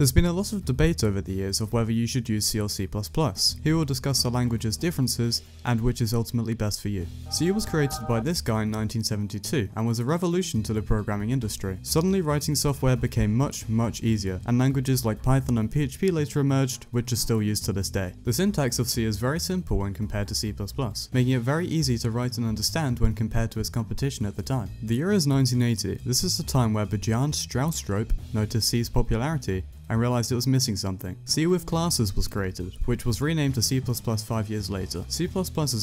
There's been a lot of debate over the years of whether you should use C or C++. Here we'll discuss the language's differences and which is ultimately best for you. C was created by this guy in 1972 and was a revolution to the programming industry. Suddenly writing software became much easier, and languages like Python and PHP later emerged, which are still used to this day. The syntax of C is very simple when compared to C++, making it very easy to write and understand when compared to its competition at the time. The year is 1980. This is the time where Bjarne Stroustrup noticed C's popularity and realized it was missing something. C with classes was created, which was renamed to C++ 5 years later. C++ is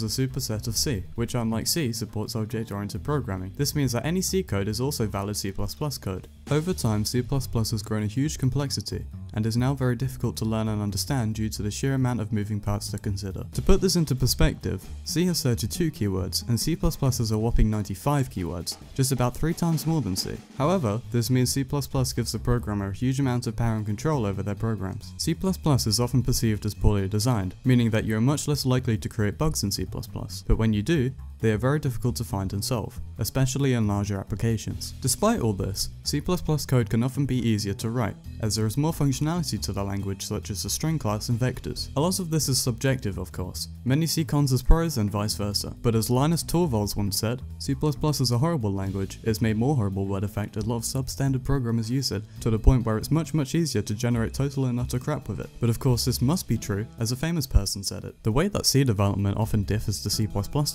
a superset of C, which unlike C, supports object-oriented programming. This means that any C code is also valid C++ code. Over time, C++ has grown a huge complexity and is now very difficult to learn and understand due to the sheer amount of moving parts to consider. To put this into perspective, C has 32 keywords and C++ has a whopping 95 keywords, just about 3 times more than C. However, this means C++ gives the programmer a huge amount of power and control over their programs. C++ is often perceived as poorly designed, meaning that you are much less likely to create bugs in C++, but when you do, they are very difficult to find and solve, especially in larger applications. Despite all this, C++ code can often be easier to write, as there is more functionality to the language such as the string class and vectors. A lot of this is subjective, of course. Many see cons as pros and vice versa. But as Linus Torvalds once said, C++ is a horrible language. It's made more horrible by the fact that a lot of substandard programmers use it, to the point where it's much easier to generate total and utter crap with it. But of course this must be true, as a famous person said it. The way that C development often differs to C++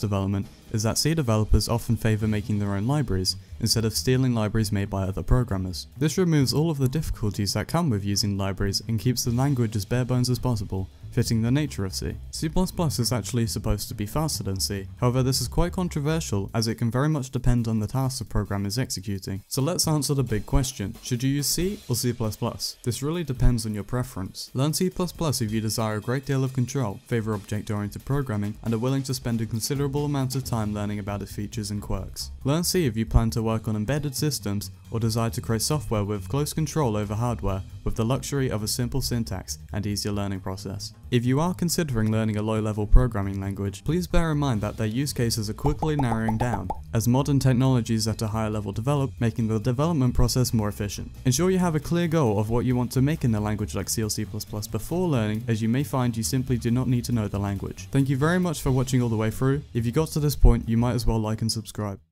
development is that C developers often favor making their own libraries, instead of stealing libraries made by other programmers. This removes all of the difficulties that come with using libraries and keeps the language as bare bones as possible, fitting the nature of C. C++ is actually supposed to be faster than C, however this is quite controversial as it can very much depend on the task the program is executing. So let's answer the big question, should you use C or C++? This really depends on your preference. Learn C++ if you desire a great deal of control, favor object-oriented programming, and are willing to spend a considerable amount of time learning about its features and quirks. Learn C if you plan to work on embedded systems or desire to create software with close control over hardware, with the luxury of a simple syntax and easier learning process. If you are considering learning a low-level programming language, please bear in mind that their use cases are quickly narrowing down, as modern technologies at a higher level develop, making the development process more efficient. Ensure you have a clear goal of what you want to make in a language like C or C++ before learning, as you may find you simply do not need to know the language. Thank you very much for watching all the way through. If you got to this point, you might as well like and subscribe.